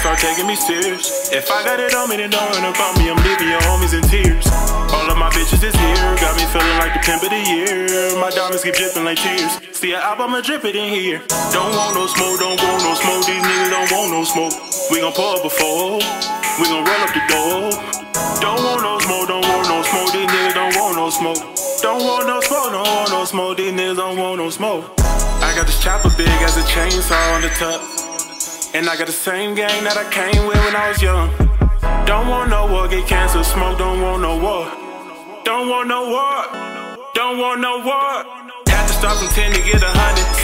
start taking me serious. If I got it on me, then don't worry about me. I'm leaving your homies in tears. All of my bitches is here. Got me feeling like the pimp of the year. My diamonds keep dripping like tears. See an album, I drip it in here. Don't want no smoke, don't want no smoke. These niggas don't want no smoke. We gon' pour up a four. We gon' roll up the door. Don't want no smoke, don't want no smoke. These niggas don't want no smoke. Don't want no smoke, don't want no smoke. These niggas don't want no smoke. I got this chopper big as a chainsaw on the top. And I got the same gang that I came with when I was young. Don't want no war, get cancer, smoke, don't want no war. Don't want no war, don't want no war. Had to start from 10 to get 100.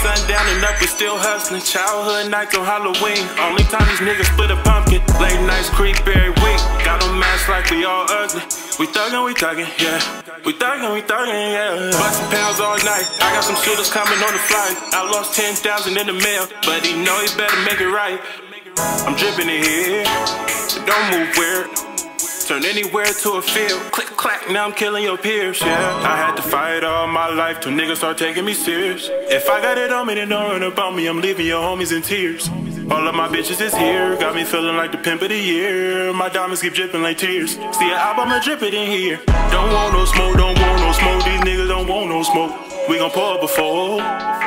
Sundown and up, we still hustling. Childhood nights on Halloween. Only time these niggas split a pumpkin. Late nights creep every week. Got them masks like we all ugly. We thuggin', yeah. We thuggin', yeah. Bustin' pounds all night. I got some shooters coming on the flight. I lost 10,000 in the mail, but he know he better make it right. I'm drippin' in here. Don't move weird. Turn anywhere to a field. Click, clack, now I'm killing your peers, yeah. I had to fight all my life till niggas start taking me serious. If I got it on me, then don't worry about me. I'm leaving your homies in tears. All of my bitches is here. Got me feeling like the pimp of the year. My diamonds keep dripping like tears. See an album, I drip it in here. Don't want no smoke, don't want no smoke. These niggas don't want no smoke. We gon' pour up a four.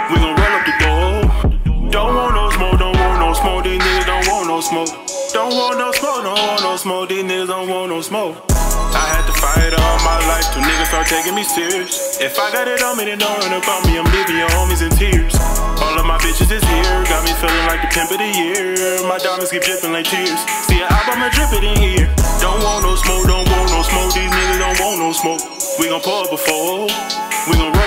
We gon' roll up the door. Don't want no smoke, don't want no smoke. These niggas don't want no smoke. Don't want no smoke, don't want no smoke. These niggas don't want no smoke. I had to fight all my life till niggas start taking me serious. If I got it on me, then don't worry about me. I'm leaving your homies in tears. All of my bitches is here. Got me feeling like the pimp of the year. My diamonds keep dripping like tears. See an album, I drip it in here. Don't want no smoke, don't want no smoke. These niggas don't want no smoke. We gon' pour up a four. We gon'